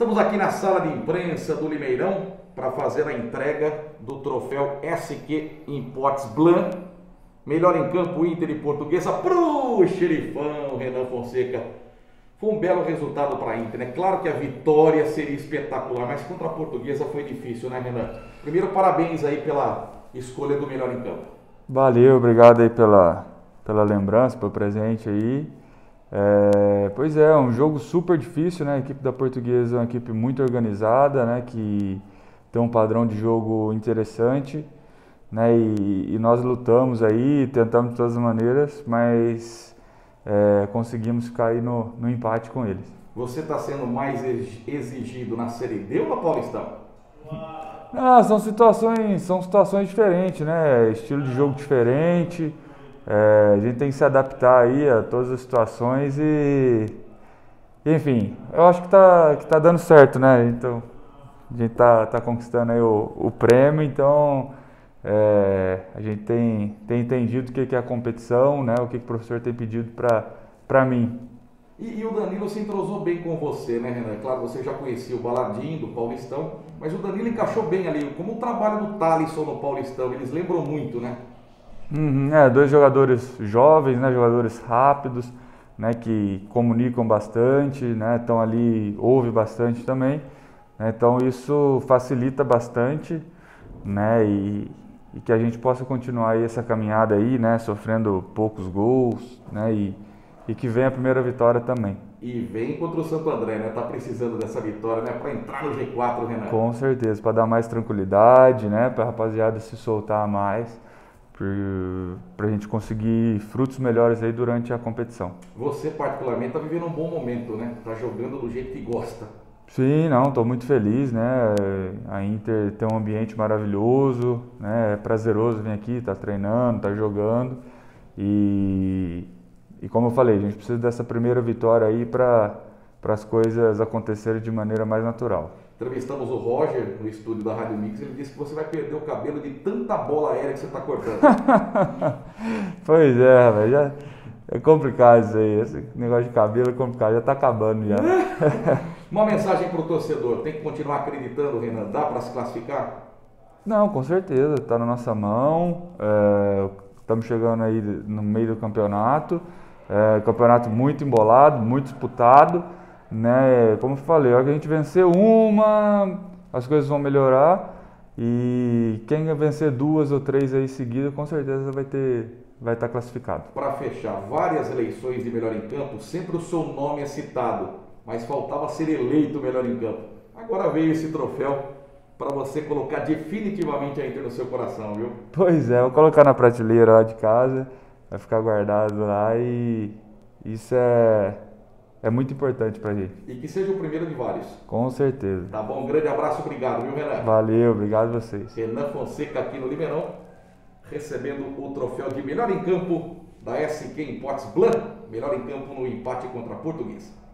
Estamos aqui na sala de imprensa do Limeirão para fazer a entrega do troféu SQ Imports Blanc, melhor em campo Inter e Portuguesa, pro Xerifão Renan Fonseca. Foi um belo resultado para a Inter, né? Claro que a vitória seria espetacular, mas contra a Portuguesa foi difícil, né, Renan? Primeiro, parabéns aí pela escolha do melhor em campo. Valeu, obrigado aí pela lembrança, pelo presente aí. Pois é, um jogo super difícil, né? A equipe da Portuguesa é uma equipe muito organizada, né? Que tem um padrão de jogo interessante, né? E nós lutamos aí, tentamos de todas as maneiras, mas conseguimos cair no empate com eles. Você está sendo mais exigido na Série D ou na Paulistão? Não, são situações diferentes, né? Estilo de jogo diferente. A gente tem que se adaptar aí a todas as situações e, enfim, eu acho que tá dando certo, né? Então, a gente tá conquistando aí o prêmio, então a gente tem entendido o que é a competição, né? O que o professor tem pedido para mim. E o Danilo se entrosou bem com você, né, Renan? Claro, você já conhecia o Baladinho, do Paulistão, mas o Danilo encaixou bem ali, como o trabalho do Thales no Paulistão, eles lembram muito, né? Dois jogadores jovens, né, jogadores rápidos, né, que comunicam bastante, né, estão ali, ouvem bastante também, né, então isso facilita bastante, né, e que a gente possa continuar aí essa caminhada aí, né, sofrendo poucos gols, né, e que venha a primeira vitória também. E vem contra o Santo André, né? Tá precisando dessa vitória, né? Para entrar no G4, Renan. Com certeza, para dar mais tranquilidade, né? Para a rapaziada se soltar mais, para a gente conseguir frutos melhores aí durante a competição. Você particularmente tá vivendo um bom momento, né? Tá jogando do jeito que gosta. Sim, não, tô muito feliz, né? A Inter tem um ambiente maravilhoso, né? É prazeroso vir aqui, tá treinando, tá jogando e como eu falei, a gente precisa dessa primeira vitória aí para as coisas acontecerem de maneira mais natural. Entrevistamos o Roger no estúdio da Rádio Mix, ele disse que você vai perder o cabelo de tanta bola aérea que você está cortando. Pois é, velho, já é complicado isso aí, esse negócio de cabelo é complicado, já está acabando já. Uma mensagem para o torcedor, tem que continuar acreditando, Renan, dá para se classificar? Não, com certeza, está na nossa mão, estamos chegando aí no meio do campeonato. Campeonato muito embolado, muito disputado, né? Como eu falei, a hora que a gente vencer uma, as coisas vão melhorar, e quem vencer duas ou três aí seguida, com certeza vai estar classificado. Para fechar, várias eleições de melhor em campo, sempre o seu nome é citado, mas faltava ser eleito melhor em campo. Agora veio esse troféu para você colocar definitivamente a Inter no seu coração, viu? Pois é, vou colocar na prateleira lá de casa. Vai ficar guardado lá e isso é muito importante pra gente. E que seja o primeiro de vários. Com certeza. Tá bom, um grande abraço, obrigado, viu, Renan? Valeu, obrigado a vocês. Renan Fonseca aqui no Limeirão, recebendo o troféu de melhor em campo da SQ Imports Blanc, melhor em campo no empate contra a Portuguesa.